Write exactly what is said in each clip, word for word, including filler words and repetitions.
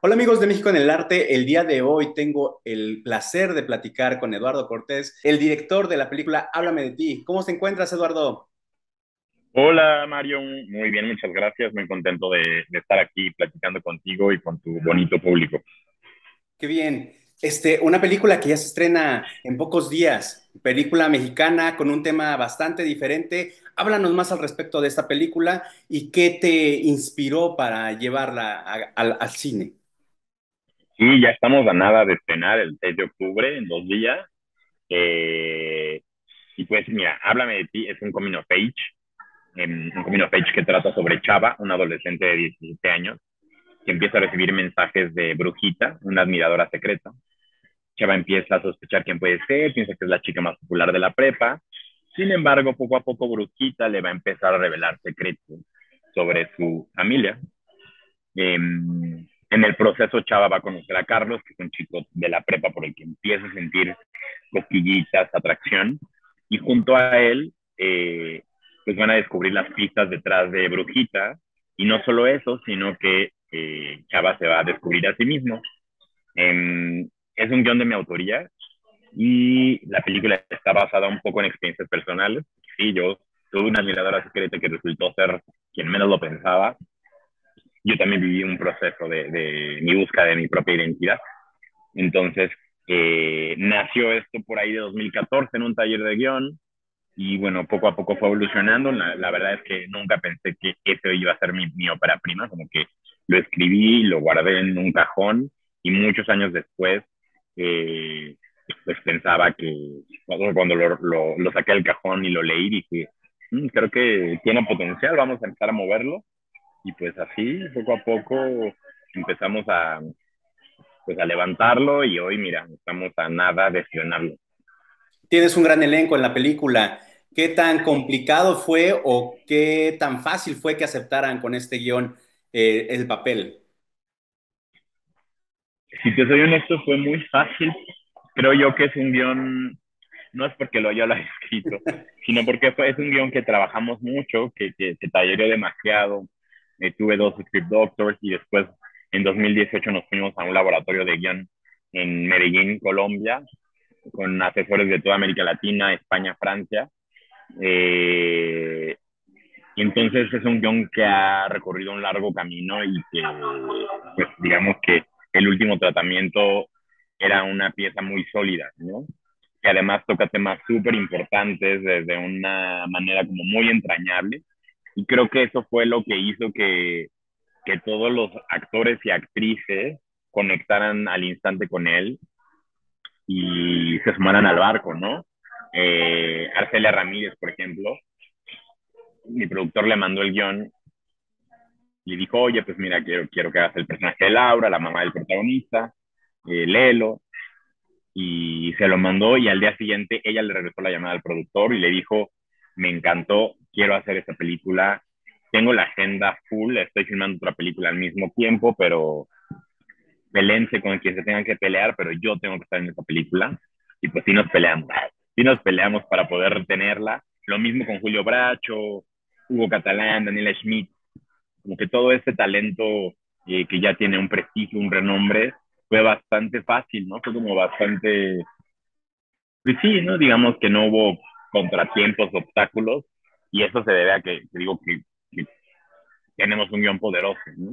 Hola amigos de México en el Arte, el día de hoy tengo el placer de platicar con Eduardo Cortés, el director de la película Háblame de Ti. ¿Cómo te encuentras, Eduardo? Hola Mario, muy bien, muchas gracias, muy contento de, de estar aquí platicando contigo y con tu bonito público. Qué bien, este, una película que ya se estrena en pocos días, película mexicana con un tema bastante diferente. Háblanos más al respecto de esta película y qué te inspiró para llevarla a, a, al cine. Sí, ya estamos a nada de estrenar el seis de octubre, en dos días. Eh, y pues mira, Háblame de Ti es un coming of age, um, un coming of age que trata sobre Chava, una adolescente de diecisiete años, que empieza a recibir mensajes de Brujita, una admiradora secreta. Chava empieza a sospechar quién puede ser, piensa que es la chica más popular de la prepa. Sin embargo, poco a poco Brujita le va a empezar a revelar secretos sobre su familia. Eh, En el proceso, Chava va a conocer a Carlos, que es un chico de la prepa por el que empieza a sentir cosquillitas, atracción. Y junto a él, eh, pues van a descubrir las pistas detrás de Brujita. Y no solo eso, sino que eh, Chava se va a descubrir a sí mismo. Eh, es un guión de mi autoría y la película está basada un poco en experiencias personales. Sí, yo tuve una admiradora secreta que resultó ser quien menos lo pensaba. Yo también viví un proceso de, de mi búsqueda de mi propia identidad. Entonces, eh, nació esto por ahí de dos mil catorce en un taller de guión. Y bueno, poco a poco fue evolucionando. La, la verdad es que nunca pensé que eso iba a ser mi, mi ópera prima. Como que lo escribí, lo guardé en un cajón. Y muchos años después, eh, pues pensaba que... Cuando lo, lo, lo saqué del cajón y lo leí, dije, mm, creo que tiene potencial, vamos a empezar a moverlo. Y pues así, poco a poco, empezamos a, pues a levantarlo y hoy, mira, estamos a nada de estrenarlo. Tienes un gran elenco en la película. ¿Qué tan complicado fue o qué tan fácil fue que aceptaran con este guión eh, el papel? Si te soy honesto, fue muy fácil. Creo yo que es un guión, no es porque lo haya escrito, sino porque fue, es un guión que trabajamos mucho, que, que, que talleré demasiado. Eh, tuve dos script doctors y después en dos mil dieciocho nos fuimos a un laboratorio de guión en Medellín, Colombia, con asesores de toda América Latina, España, Francia. Eh, y entonces es un guión que ha recorrido un largo camino y que, pues digamos que el último tratamiento era una pieza muy sólida, ¿no? Que además toca temas súper importantes desde una manera como muy entrañable. Y creo que eso fue lo que hizo que, que todos los actores y actrices conectaran al instante con él y se sumaran al barco, ¿no? Eh, Arcelia Ramírez, por ejemplo, mi productor le mandó el guión y dijo, oye, pues mira, quiero, quiero que hagas el personaje de Laura, la mamá del protagonista, eh, léelo. Y se lo mandó y al día siguiente ella le regresó la llamada al productor y le dijo, me encantó, quiero hacer esta película, tengo la agenda full, estoy filmando otra película al mismo tiempo, pero pelense con quien se tengan que pelear, pero yo tengo que estar en esta película, y pues sí nos peleamos, sí nos peleamos para poder tenerla, lo mismo con Julio Bracho, Hugo Catalán, Daniela Schmidt, como que todo este talento eh, que ya tiene un prestigio, un renombre, fue bastante fácil, ¿no? Fue como bastante, pues sí, ¿no? Digamos que no hubo contratiempos, obstáculos, y eso se debe a que, que digo que, que tenemos un guión poderoso, ¿no?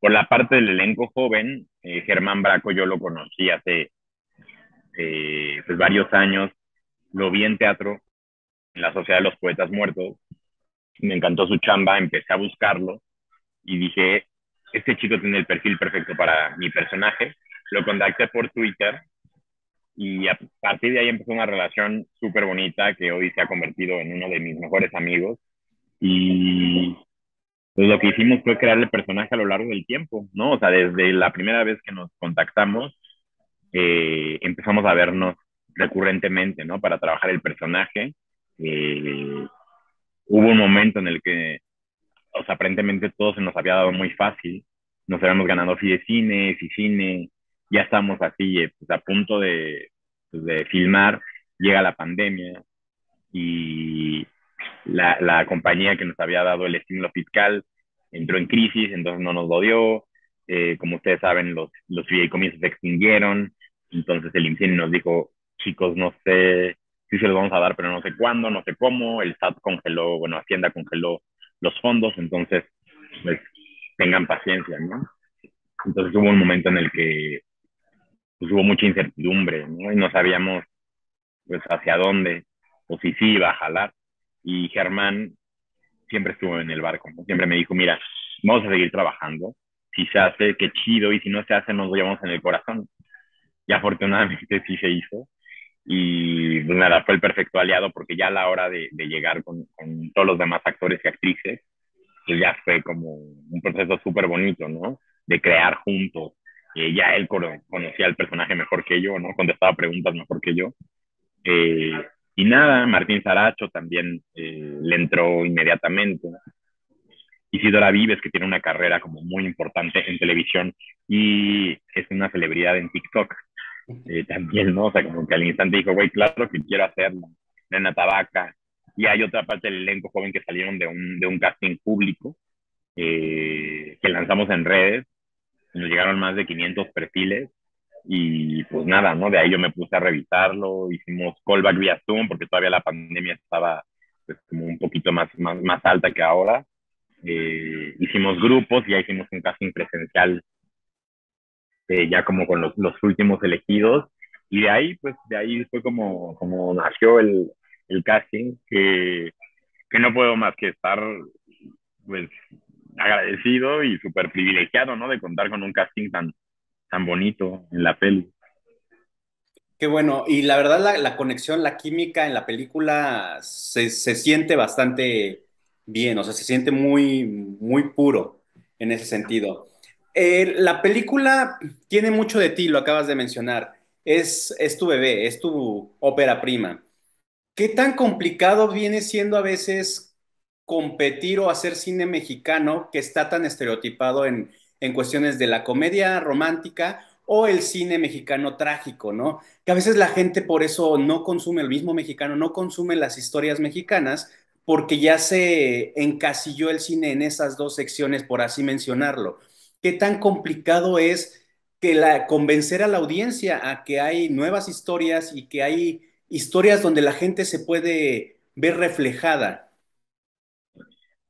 Por la parte del elenco joven, eh, Germán Bracco yo lo conocí hace eh, pues varios años, lo vi en teatro, en la Sociedad de los Poetas Muertos, me encantó su chamba, empecé a buscarlo y dije, este chico tiene el perfil perfecto para mi personaje, lo contacté por Twitter, y a partir de ahí empezó una relación súper bonita que hoy se ha convertido en uno de mis mejores amigos. Y pues lo que hicimos fue crearle personaje a lo largo del tiempo, ¿no? O sea, desde la primera vez que nos contactamos, eh, empezamos a vernos recurrentemente, ¿no? Para trabajar el personaje. Eh, hubo un momento en el que, o sea, aparentemente todo se nos había dado muy fácil. Nos habíamos ganado Fidecine, Ficine. Ya estamos así, pues, a punto de, pues, de filmar, llega la pandemia y la, la compañía que nos había dado el estímulo fiscal entró en crisis, entonces no nos lo dio, eh, como ustedes saben, los, los fideicomisos se extinguieron, entonces el I M S S I N nos dijo, chicos, no sé si se los vamos a dar, pero no sé cuándo, no sé cómo, el S A T congeló, bueno, Hacienda congeló los fondos, entonces, pues, tengan paciencia, ¿no? Entonces hubo un momento en el que pues, hubo mucha incertidumbre, ¿no? Y no sabíamos, pues, hacia dónde, o si sí iba a jalar. Y Germán siempre estuvo en el barco, ¿no? Siempre me dijo, mira, vamos a seguir trabajando. Si se hace, qué chido, y si no se hace, nos lo llevamos en el corazón. Y afortunadamente sí se hizo. Y pues, nada, fue el perfecto aliado, porque ya a la hora de, de llegar con, con todos los demás actores y actrices, pues ya fue como un proceso súper bonito, ¿no? De crear juntos. Eh, ya él conocía al personaje mejor que yo, ¿no? Contestaba preguntas mejor que yo. Eh, y nada, Martín Saracho también eh, le entró inmediatamente. Isidora Vives, que tiene una carrera como muy importante en televisión y es una celebridad en TikTok eh, también, ¿no? O sea, como que al instante dijo, güey, claro que quiero hacerlo. Nena Tabaca. Y hay otra parte del elenco joven que salieron de un, de un casting público eh, que lanzamos en redes. Nos llegaron más de quinientos perfiles y pues nada, ¿no? De ahí yo me puse a revisarlo, hicimos callback vía Zoom porque todavía la pandemia estaba pues, como un poquito más, más, más alta que ahora. Eh, hicimos grupos y ya hicimos un casting presencial eh, ya como con los, los últimos elegidos. Y de ahí, pues, de ahí fue como, como nació el... el casting, que, que no puedo más que estar pues agradecido y súper privilegiado, ¿no? De contar con un casting tan, tan bonito en la peli. Qué bueno, y la verdad la, la conexión, la química en la película se, se siente bastante bien, o sea, se siente muy, muy puro en ese sentido. Eh, la película tiene mucho de ti, lo acabas de mencionar, es, es tu bebé, es tu ópera prima. ¿Qué tan complicado viene siendo a veces competir o hacer cine mexicano que está tan estereotipado en, en cuestiones de la comedia romántica o el cine mexicano trágico, ¿no? Que a veces la gente por eso no consume, el mismo mexicano no consume las historias mexicanas porque ya se encasilló el cine en esas dos secciones, por así mencionarlo. ¿Qué tan complicado es que la, convencer a la audiencia a que hay nuevas historias y que hay historias donde la gente se puede ver reflejada?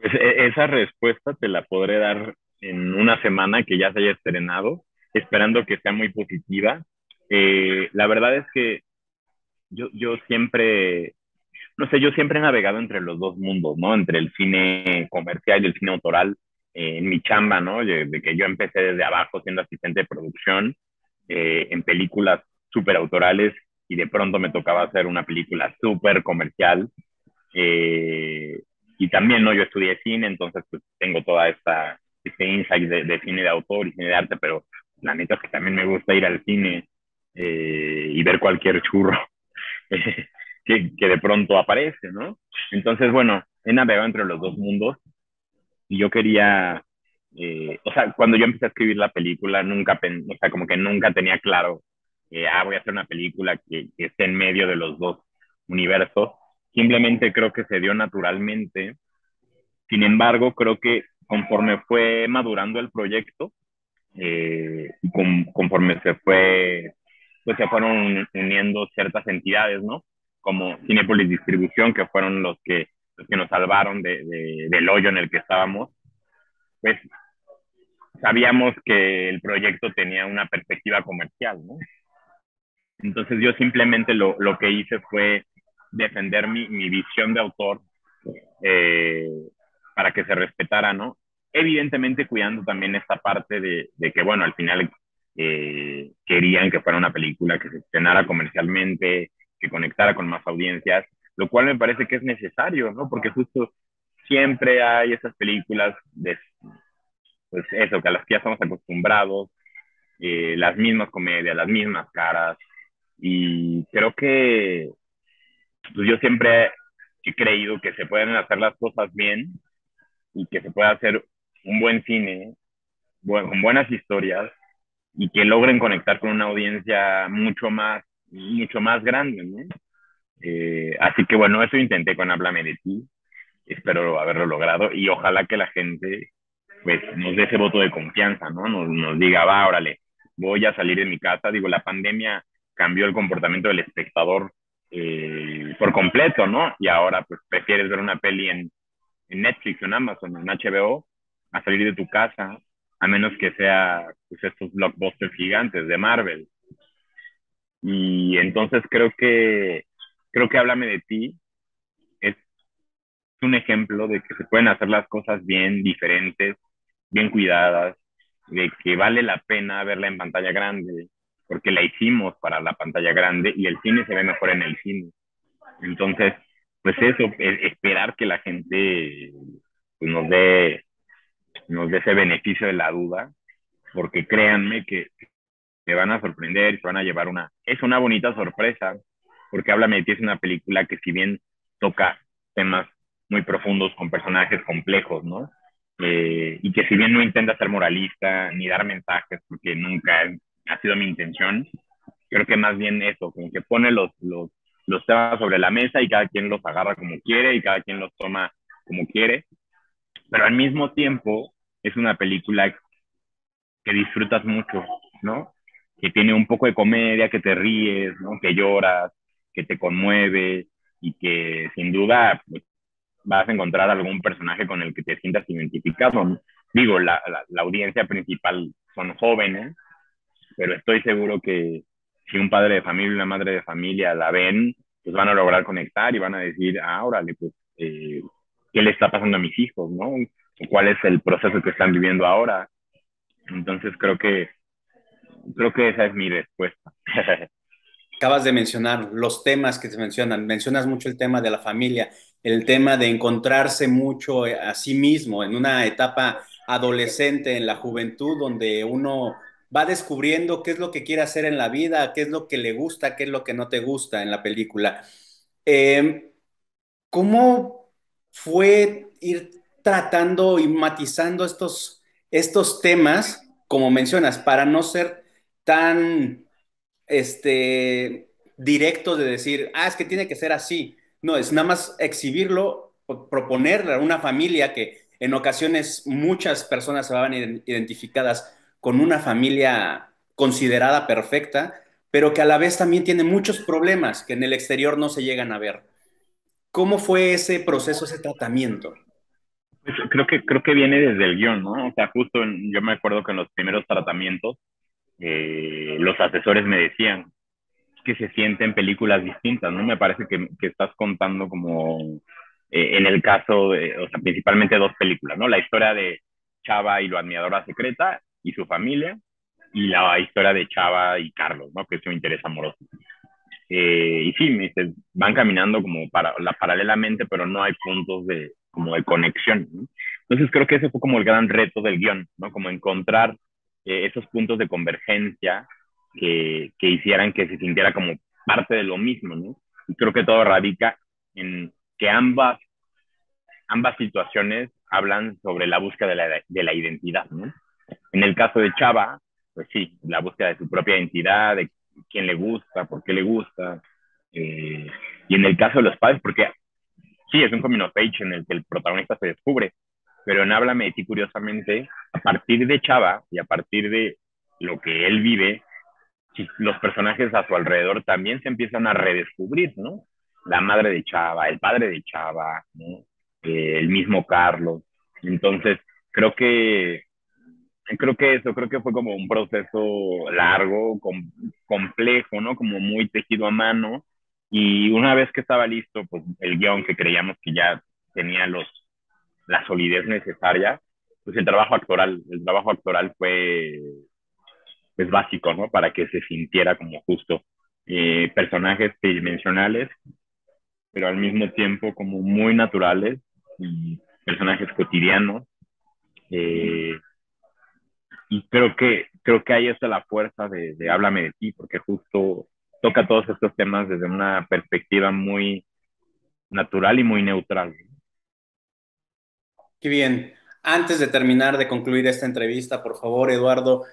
Pues esa respuesta te la podré dar en una semana que ya se haya estrenado, esperando que sea muy positiva. Eh, la verdad es que yo, yo siempre, no sé, yo siempre he navegado entre los dos mundos, ¿no? Entre el cine comercial y el cine autoral, eh, en mi chamba, ¿no? Desde que yo empecé desde abajo siendo asistente de producción, eh, en películas súper autorales, y de pronto me tocaba hacer una película súper comercial. Eh, y también, ¿no? Yo estudié cine, entonces pues, tengo toda esta este insight de, de cine de autor y cine de arte, pero la neta es que también me gusta ir al cine eh, y ver cualquier churro eh, que, que de pronto aparece, ¿no? Entonces, bueno, he navegado entre los dos mundos y yo quería... Eh, o sea, cuando yo empecé a escribir la película, nunca, o sea, como que nunca tenía claro Eh, ah, voy a hacer una película que, que esté en medio de los dos universos. Simplemente creo que se dio naturalmente. Sin embargo, creo que conforme fue madurando el proyecto, eh, con, conforme se fue, pues se fueron uniendo ciertas entidades, ¿no? Como Cinépolis Distribución, que fueron los que, los que nos salvaron de, de, del hoyo en el que estábamos. Pues sabíamos que el proyecto tenía una perspectiva comercial, ¿no? Entonces yo simplemente lo, lo que hice fue defender mi, mi visión de autor eh, para que se respetara, ¿no? Evidentemente cuidando también esta parte de, de que, bueno, al final eh, querían que fuera una película que se estrenara comercialmente, que conectara con más audiencias, lo cual me parece que es necesario, ¿no? Porque justo siempre hay esas películas de, pues eso, que a las que ya estamos acostumbrados, eh, las mismas comedias, las mismas caras. Y creo que pues yo siempre he creído que se pueden hacer las cosas bien y que se puede hacer un buen cine, bueno, con buenas historias y que logren conectar con una audiencia mucho más, mucho más grande, ¿no? Eh, así que bueno, eso intenté con Háblame de Ti, espero haberlo logrado y ojalá que la gente pues nos dé ese voto de confianza, ¿no? Nos, nos diga, va, órale, voy a salir de mi casa. Digo, la pandemia cambió el comportamiento del espectador eh, por completo, ¿no? Y ahora, pues, prefieres ver una peli en, en Netflix, en Amazon, en H B O, a salir de tu casa, a menos que sea, pues, estos blockbusters gigantes de Marvel. Y entonces creo que, creo que Háblame de Ti es un ejemplo de que se pueden hacer las cosas bien diferentes, bien cuidadas, de que vale la pena verla en pantalla grande, porque la hicimos para la pantalla grande y el cine se ve mejor en el cine. Entonces, pues eso, esperar que la gente pues, nos dé, nos dé ese beneficio de la duda, porque créanme que se van a sorprender y se van a llevar una... Es una bonita sorpresa, porque Háblame de Ti es una película que si bien toca temas muy profundos con personajes complejos, ¿no? Eh, y que si bien no intenta ser moralista ni dar mensajes, porque nunca ha sido mi intención, creo que más bien eso, como que pone los, los, los temas sobre la mesa y cada quien los agarra como quiere y cada quien los toma como quiere, pero al mismo tiempo es una película que disfrutas mucho, ¿no? Que tiene un poco de comedia, que te ríes, ¿no? Que lloras, que te conmueve y que sin duda pues, vas a encontrar algún personaje con el que te sientas identificado. Digo, la, la, la audiencia principal son jóvenes, pero estoy seguro que si un padre de familia, una madre de familia la ven, pues van a lograr conectar y van a decir, ah, órale, pues, eh, ¿qué le está pasando a mis hijos, no? ¿Cuál es el proceso que están viviendo ahora? Entonces creo que Creo que esa es mi respuesta. Acabas de mencionar los temas que se mencionan. Mencionas mucho el tema de la familia, el tema de encontrarse mucho a sí mismo en una etapa adolescente, en la juventud, donde uno va descubriendo qué es lo que quiere hacer en la vida, qué es lo que le gusta, qué es lo que no te gusta en la película. Eh, ¿cómo fue ir tratando y matizando estos, estos temas, como mencionas, para no ser tan este, directo de decir, ah, es que tiene que ser así? No, es nada más exhibirlo, proponerle a una familia que en ocasiones muchas personas se van identificadas con una familia considerada perfecta, pero que a la vez también tiene muchos problemas que en el exterior no se llegan a ver. ¿Cómo fue ese proceso, ese tratamiento? Creo que, creo que viene desde el guión, ¿no? O sea, justo en, yo me acuerdo que en los primeros tratamientos eh, los asesores me decían que se sienten películas distintas, ¿no? Me parece que, que estás contando como, eh, en el caso, de, o sea, principalmente dos películas, ¿no? La historia de Chava y la admiradora secreta y su familia, y la historia de Chava y Carlos, ¿no? Que es su interés amoroso. Eh, y sí, me dice, van caminando como para, la, paralelamente, pero no hay puntos de... como de conexión, ¿no? Entonces creo que ese fue como el gran reto del guión, ¿no? Como encontrar eh, esos puntos de convergencia que, que hicieran que se sintiera como parte de lo mismo, ¿no? Y creo que todo radica en que ambas, ambas situaciones hablan sobre la búsqueda de la, de la identidad, ¿no? En el caso de Chava, pues sí, la búsqueda de su propia identidad, de quién le gusta, por qué le gusta, eh, y en el caso de los padres, porque... sí, es un coming of age en el que el protagonista se descubre, pero en Háblame de Ti, curiosamente, a partir de Chava y a partir de lo que él vive, los personajes a su alrededor también se empiezan a redescubrir, ¿no? La madre de Chava, el padre de Chava, ¿no? Eh, el mismo Carlos. Entonces, creo que, creo que eso, creo que fue como un proceso largo, com- complejo, ¿no? Como muy tejido a mano. Y una vez que estaba listo, pues el guión que creíamos que ya tenía los, la solidez necesaria, pues el trabajo actoral, el trabajo actoral fue pues, básico, ¿no? Para que se sintiera como justo eh, personajes tridimensionales, pero al mismo tiempo como muy naturales, y personajes cotidianos. Eh, y creo que, creo que ahí está la fuerza de, de Háblame de Ti, porque justo... toca todos estos temas desde una perspectiva muy natural y muy neutral. Qué bien. Antes de terminar, de concluir esta entrevista, por favor, Eduardo,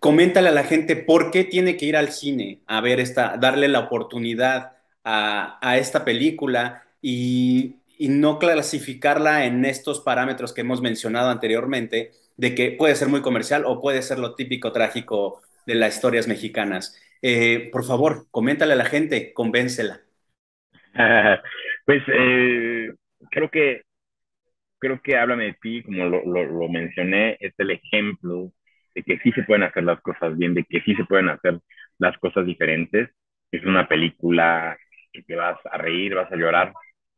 coméntale a la gente por qué tiene que ir al cine a ver esta, darle la oportunidad a, a esta película y, y no clasificarla en estos parámetros que hemos mencionado anteriormente, de que puede ser muy comercial o puede ser lo típico trágico de las historias mexicanas. Eh, por favor, coméntale a la gente, convéncela. Pues eh, creo que creo que Háblame de Ti, como lo, lo, lo mencioné, es el ejemplo de que sí se pueden hacer las cosas bien, de que sí se pueden hacer las cosas diferentes. Es una película que te vas a reír, vas a llorar,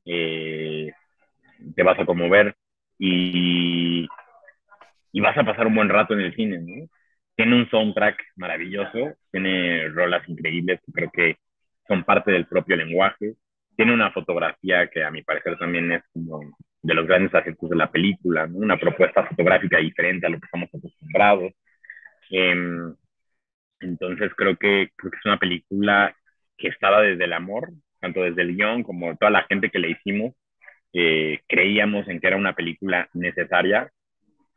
eh, te vas a conmover y, y vas a pasar un buen rato en el cine, ¿no? Tiene un soundtrack maravilloso, tiene rolas increíbles que creo que son parte del propio lenguaje, tiene una fotografía que a mi parecer también es como de los grandes aciertos de la película, ¿no? Una propuesta fotográfica diferente a lo que estamos acostumbrados. Eh, entonces creo que, creo que es una película que estaba desde el amor, tanto desde el guión como toda la gente que le hicimos, eh, creíamos en que era una película necesaria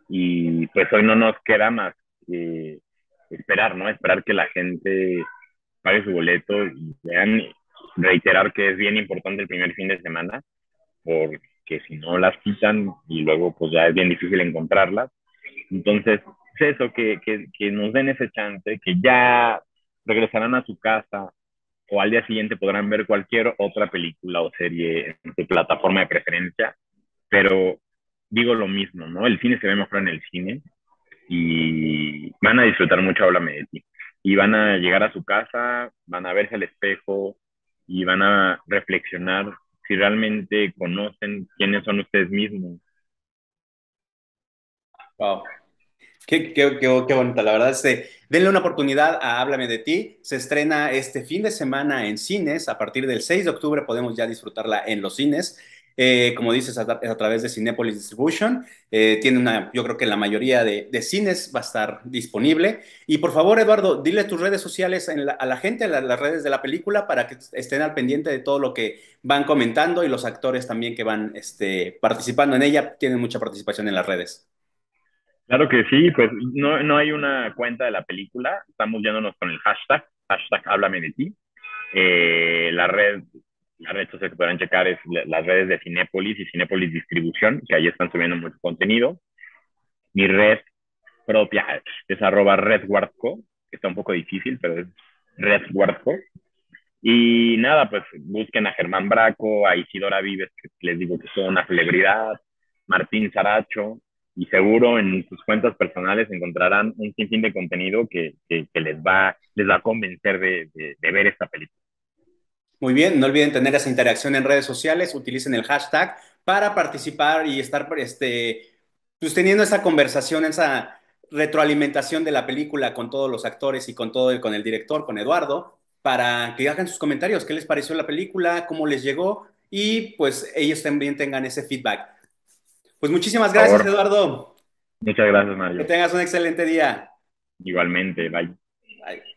y pues hoy no nos queda más que esperar, ¿no? Esperar que la gente pague su boleto y vean, reiterar que es bien importante el primer fin de semana, porque si no las quitan y luego pues ya es bien difícil encontrarlas. Entonces es eso, que, que, que nos den ese chance, que ya regresarán a su casa o al día siguiente podrán ver cualquier otra película o serie en su plataforma de preferencia, pero digo lo mismo, ¿no? El cine se ve mejor en el cine y van a disfrutar mucho Háblame de Ti. Y van a llegar a su casa, van a verse al espejo y van a reflexionar si realmente conocen quiénes son ustedes mismos. Wow. Qué, qué, qué, qué bonita, la verdad. Este, denle una oportunidad a Háblame de Ti. Se estrena este fin de semana en cines. A partir del seis de octubre podemos ya disfrutarla en los cines. Eh, como dices, a, a través de Cinépolis Distribution. Eh, tiene una, yo creo que la mayoría de, de cines va a estar disponible. Y por favor, Eduardo, dile tus redes sociales en la, a la gente, la, las redes de la película, para que estén al pendiente de todo lo que van comentando y los actores también que van este, participando en ella. Tienen mucha participación en las redes. Claro que sí, pues no, no hay una cuenta de la película, estamos yéndonos con el hashtag, hashtag Háblame de Ti. Eh, la red, la red social que podrán checar es la, las redes de Cinépolis y Cinépolis Distribución, que ahí están subiendo mucho contenido. Mi red propia es arroba redwardco, que está un poco difícil, pero es redwardco. Y nada, pues busquen a Germán Bracco, a Isidora Vives, que les digo que son una celebridad, Martín Saracho, y seguro en sus cuentas personales encontrarán un sinfín de contenido que, que, que les, va, les va a convencer de, de, de ver esta película. Muy bien, no olviden tener esa interacción en redes sociales, utilicen el hashtag para participar y estar este, pues, teniendo esa conversación, esa retroalimentación de la película con todos los actores y con, todo el, con el director, con Eduardo, para que hagan sus comentarios, qué les pareció la película, cómo les llegó y pues ellos también tengan ese feedback. Pues muchísimas gracias, Eduardo. Muchas gracias, Mario. Que tengas un excelente día. Igualmente, bye. Bye.